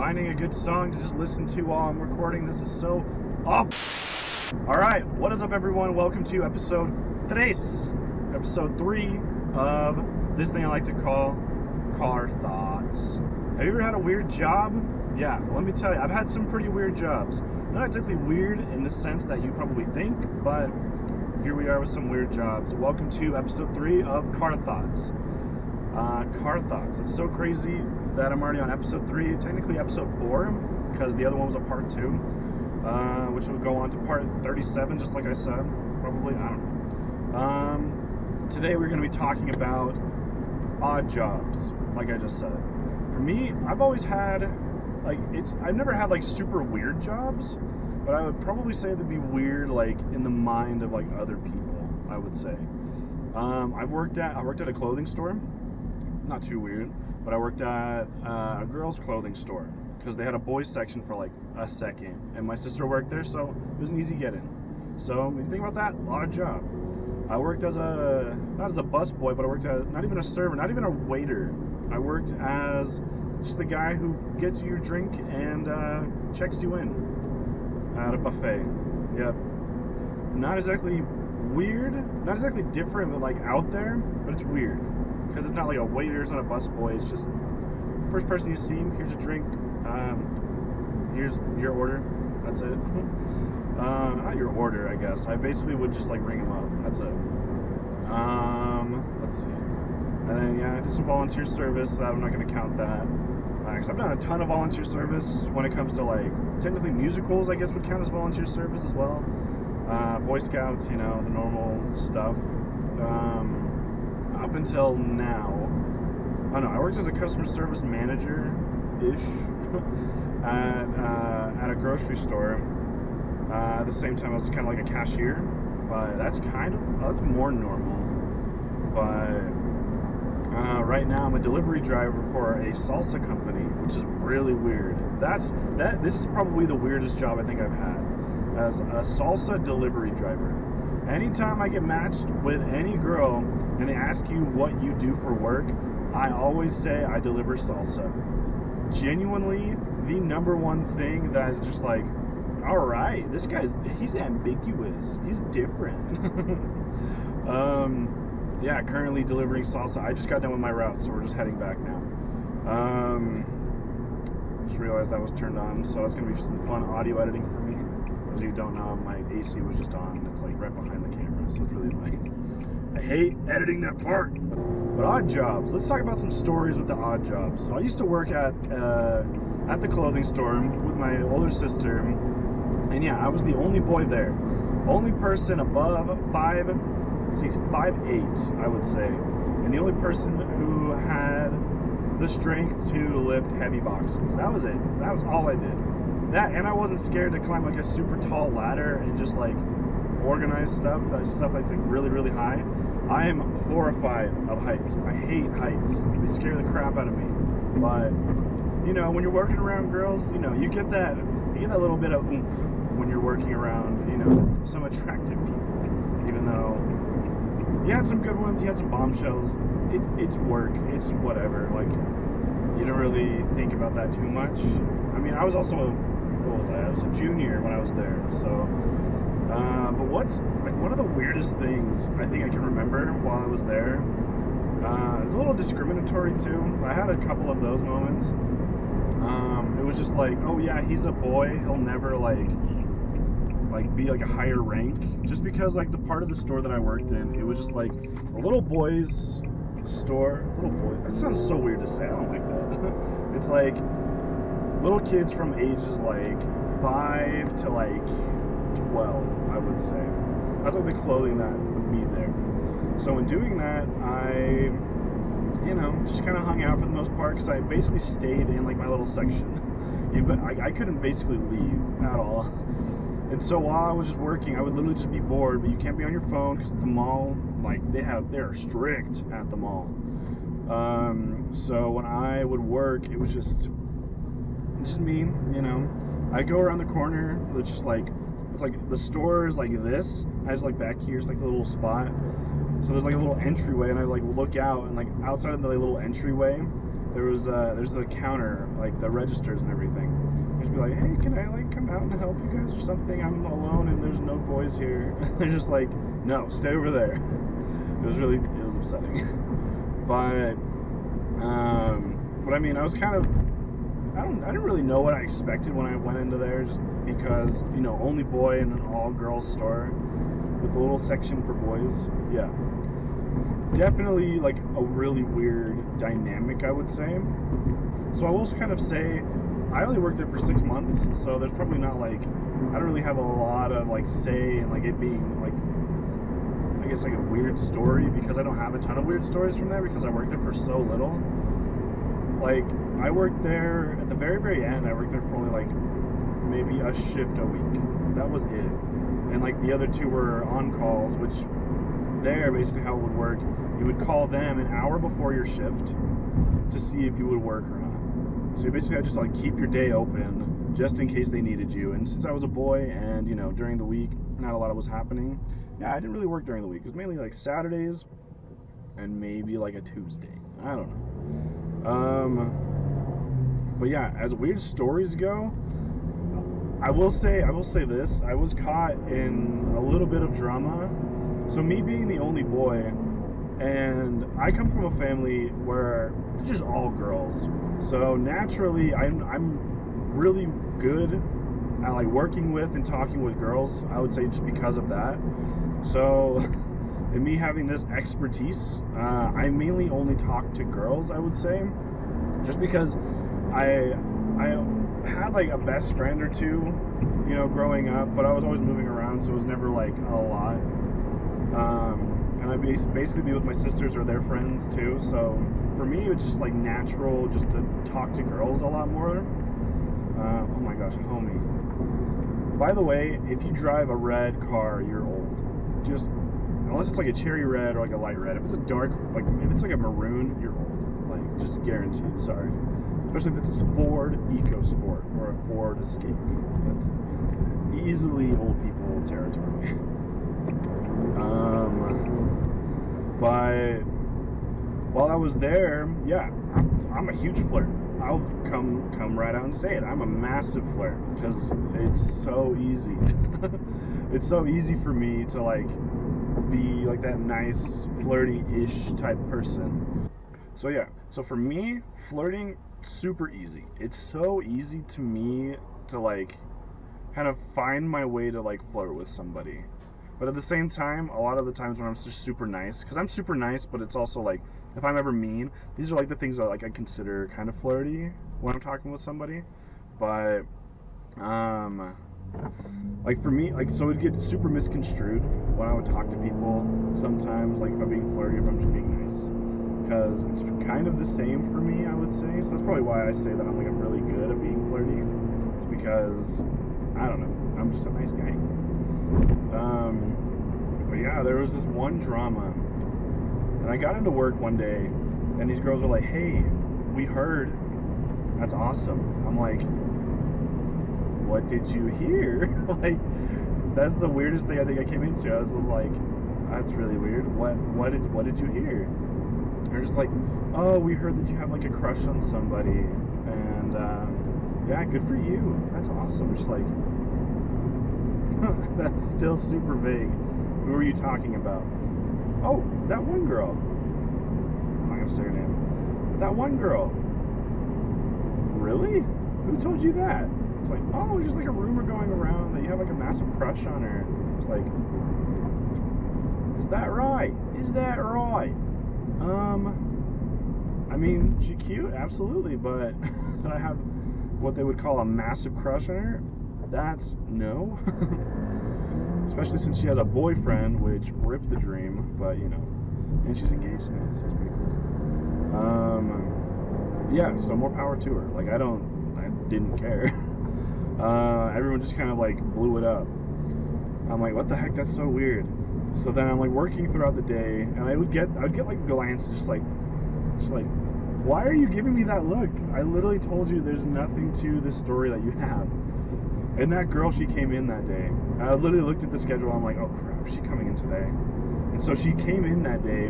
finding a good song to just listen to while I'm recording. This is so up. All right, what is up, everyone? Welcome to episode three of this thing I like to call Car Thoughts. Have you ever had a weird job? Yeah, let me tell you, I've had some pretty weird jobs. Not exactly weird in the sense that you probably think, but here we are with some weird jobs. Welcome to episode 3 of Car Thoughts. Car Thoughts. It's so crazy that I'm already on episode 3, technically episode 4, because the other one was a part 2, which will go on to part 37, just like I said, probably, I don't know. Today we're going to be talking about odd jobs, like I just said. For me, I've always had, I've never had, super weird jobs, but I would probably say they'd be weird, in the mind of, other people, I would say. I worked at a clothing store, not too weird, but I worked at a girls' clothing store, because they had a boys' section for, a second, and my sister worked there, so it was an easy get-in. So, when you think about that, odd job. I worked as not as a busboy, but I worked as, not even a server, not even a waiter. I worked as just the guy who gets you your drink and checks you in at a buffet. Yep. Not exactly weird, not exactly different, but out there, but it's weird. Because it's not like a waiter, it's not a busboy, it's just first person you see, here's your drink, here's your order, that's it. Not your order, I guess. I basically would just ring them up, that's it. Let's see. And then, yeah, I did some volunteer service, so I'm not going to count that. I've done a ton of volunteer service when it comes to, technically musicals, I guess, would count as volunteer service as well. Boy Scouts, you know, the normal stuff. Up until now, I don't know, I worked as a customer service manager-ish at a grocery store. At the same time, I was kind of like a cashier, but that's that's more normal. But right now, I'm a delivery driver for a salsa company, which is really weird. This is probably the weirdest job I think I've had, as a salsa delivery driver. Anytime I get matched with any girl and they ask you what you do for work, I always say I deliver salsa. Genuinely, the number 1 thing that is just alright, this guy's, he's ambiguous, he's different. Yeah, currently delivering salsa. I just got done with my route, so we're just heading back now. Just realized that was turned on, so it's going to be some fun audio editing for me. As you don't know, my AC was just on, and it's right behind the camera, so it's really I hate editing that part. But odd jobs. Let's talk about some stories with the odd jobs. So I used to work at the clothing store with my older sister, and yeah, I was the only boy there. Only person above 5'8", I would say, and the only person who had the strength to lift heavy boxes. That was it. That was all I did. That, and I wasn't scared to climb a super tall ladder and just organize stuff. That stuff that's really, really high. I am horrified of heights. I hate heights. They scare the crap out of me. But you know, when you're working around girls, you know, you get that little bit of oomph when you're working around, you know, some attractive people, even though. You had some good ones, you had some bombshells. It's work, it's whatever. You don't really think about that too much. I mean, I was also I was a junior when I was there, so. But what's, one of the weirdest things I think I can remember while I was there, it was a little discriminatory too. I had a couple of those moments. It was just oh yeah, he's a boy, he'll never, be a higher rank, just because the part of the store that I worked in, it was just a little boys store. Little boy, that sounds so weird to say, I don't like that. It's little kids from ages 5 to 12, I would say. That's the clothing that would be there. So in doing that, I just kind of hung out for the most part, because I basically stayed in my little section. I couldn't basically leave at all. And so while I was just working, I would literally just be bored, but you can't be on your phone because the mall, they're strict at the mall. So when I would work, it was just me, you know. I go around the corner, it's just the store is this. I just back here's a little spot. So there's a little entryway, and I look out, and outside of the little entryway there's a counter, like the registers and everything. I'd just be like, hey, can I like come out and help you guys or something? I'm alone and there's no boys here. They're just like, no, stay over there. It was upsetting. But but I mean, I was kind of, I didn't really know what I expected when I went into there, just because, you know, only boy in an all girls store with a little section for boys. Yeah, definitely like a really weird dynamic, I would say. So I will kind of say I only worked there for 6 months, so there's probably not like, I don't really have a lot of like say in like it being like, I guess like a weird story, because I don't have a ton of weird stories from there because I worked there for so little. Like I worked there at the very, very end. I worked there for only like maybe a shift a week. That was it. And like the other two were on calls, which there basically how it would work, you would call them an hour before your shift to see if you would work or not. So you basically had to just like keep your day open just in case they needed you. And since I was a boy and, you know, during the week not a lot was happening, yeah, I didn't really work during the week. It was mainly like Saturdays and maybe like a Tuesday, I don't know. But yeah, as weird stories go, I will say this, I was caught in a little bit of drama. So me being the only boy, and I come from a family where it's just all girls. So naturally, I'm really good at like working with and talking with girls, I would say, just because of that. So, and me having this expertise, I mainly only talk to girls, I would say, just because I had like a best friend or two, you know, growing up, but I was always moving around, so it was never like a lot. And I'd basically be with my sisters or their friends too, so for me it's just like natural just to talk to girls a lot more. Oh my gosh, homie, by the way, if you drive a red car, you're old. Just unless it's like a cherry red or like a light red. If it's a dark, like if it's like a maroon, you're old, like just guaranteed. Sorry, especially if it's a Ford EcoSport or a Ford Escape, that's easily old people territory. But while I was there, yeah, I'm a huge flirt. I'll come right out and say it. I'm a massive flirt because it's so easy. It's so easy for me to like be like that nice flirty-ish type person. So yeah, so for me, flirting, super easy. It's so easy to me to like kind of find my way to like flirt with somebody. But at the same time, a lot of the times when I'm just super nice, because I'm super nice, but it's also like, if I'm ever mean, these are like the things that like I consider kind of flirty when I'm talking with somebody. But, like for me, like, so it'd get super misconstrued when I would talk to people sometimes, like if I'm being flirty, if I'm just being nice, because it's kind of the same for me, I would say. So that's probably why I say that I'm like, I'm really good at being flirty, because, I don't know, I'm just a nice guy. But yeah, there was this one drama, and I got into work one day, and these girls were like, hey, we heard, that's awesome. I'm like, what did you hear? Like, that's the weirdest thing I think I came into. I was like, that's really weird, what did you hear? They're just like, oh, we heard that you have like a crush on somebody, and yeah, good for you, that's awesome. Just like, that's still super vague. Who are you talking about? Oh, that one girl. I'm not gonna say her name. That one girl. Really? Who told you that? It's like, oh, there's just like a rumor going around that you have like a massive crush on her. It's like, is that right? Is that right? I mean, she cute, absolutely, but did I have what they would call a massive crush on her? That's no. Especially since she has a boyfriend, which ripped the dream, but you know, and she's engaged in it, so it's pretty cool. Yeah, so more power to her. Like, I didn't care. Everyone just kind of like blew it up. I'm like, what the heck, that's so weird. So then I'm like working throughout the day, and I would get like glances, just like, why are you giving me that look? I literally told you there's nothing to this story that you have. And that girl, she came in that day. I literally looked at the schedule, I'm like, oh crap, she's coming in today. And so she came in that day.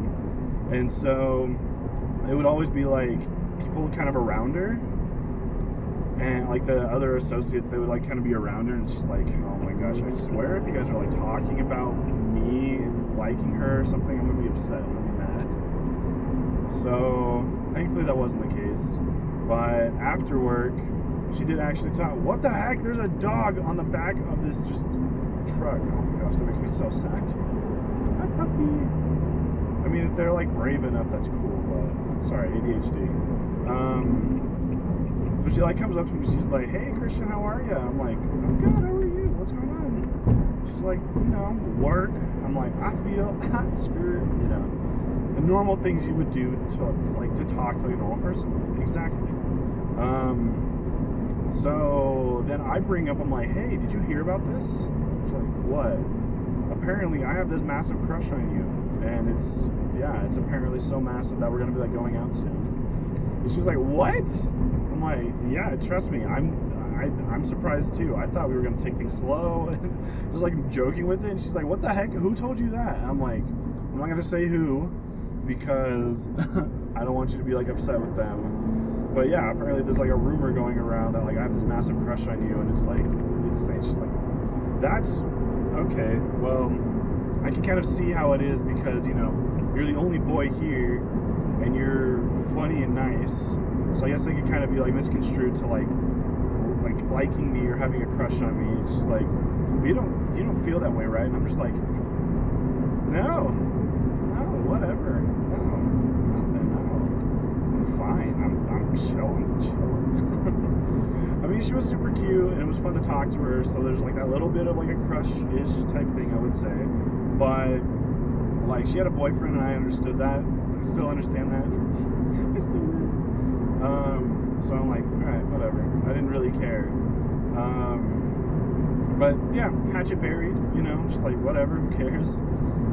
And so it would always be like, people kind of around her, and like the other associates, they would like kind of be around her, and it's just like, oh my gosh, I swear if you guys are like talking about me and liking her or something, I'm gonna be upset, I'm gonna be mad. So thankfully that wasn't the case. But after work, she did actually talk. What the heck? There's a dog on the back of this just truck. Oh my gosh, that makes me so sad. I mean, if they're like brave enough, that's cool, but sorry, ADHD. But she like comes up to me, she's like, hey Christian, how are you? I'm like, I'm good, how are you? What's going on? She's like, you know, work. I'm like, I feel hot spirit, you know. The normal things you would do to talk to a normal person. Exactly. So then I bring up, I'm like, hey, did you hear about this? She's like, what? Apparently I have this massive crush on you, and it's apparently so massive that we're gonna be like going out soon. And she's like, what? I'm like, yeah, trust me, I'm surprised too. I thought we were gonna take things slow. Just like joking with it. And she's like, what the heck? Who told you that? And I'm like, I'm not gonna say who, because I don't want you to be like upset with them. But yeah, apparently there's like a rumor going around that like I have this massive crush on you, and it's like insane. She's like, that's okay, well, I can kind of see how it is, because, you know, you're the only boy here, and you're funny and nice, so I guess I could kind of be, like, misconstrued to, like liking me or having a crush on me. It's just like, you don't feel that way, right? And I'm just like, no, whatever, no, I'm fine, I'm chilling. I mean, she was super cute, and it was fun to talk to her, so there's, like, that little bit of, like, a crush-ish type thing, I would say, but, like, she had a boyfriend, and I understood that. I still understand that. It's the word. So I'm like, alright, whatever. I didn't really care. But, yeah, hatchet buried, you know, just, like, whatever, who cares?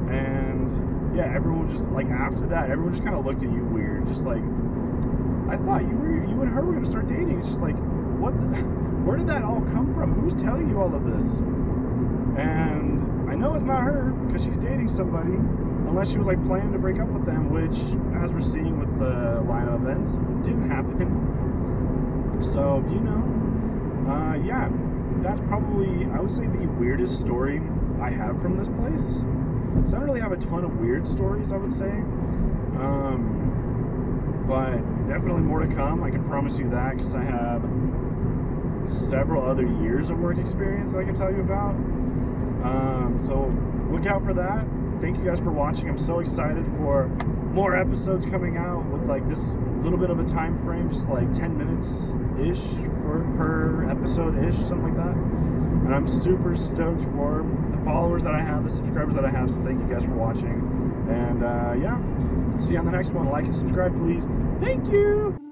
And, yeah, everyone just, like, after that, everyone just kind of looked at you weird, just, like, I thought you and her were going to start dating. It's just, like, where did that all come from? Who's telling you all of this? And I know it's not her, because she's dating somebody, unless she was like planning to break up with them, which, as we're seeing with the line of events, didn't happen. So, you know, yeah, that's probably, I would say, the weirdest story I have from this place. So I don't really have a ton of weird stories, I would say. But definitely more to come, I can promise you that, because I have several other years of work experience that I can tell you about. So look out for that. Thank you guys for watching. I'm so excited for more episodes coming out with like this little bit of a time frame, just like 10 minutes-ish per episode-ish, something like that. And I'm super stoked for the followers that I have, the subscribers that I have, so thank you guys for watching. And yeah, see you on the next one. Like and subscribe, please. Thank you!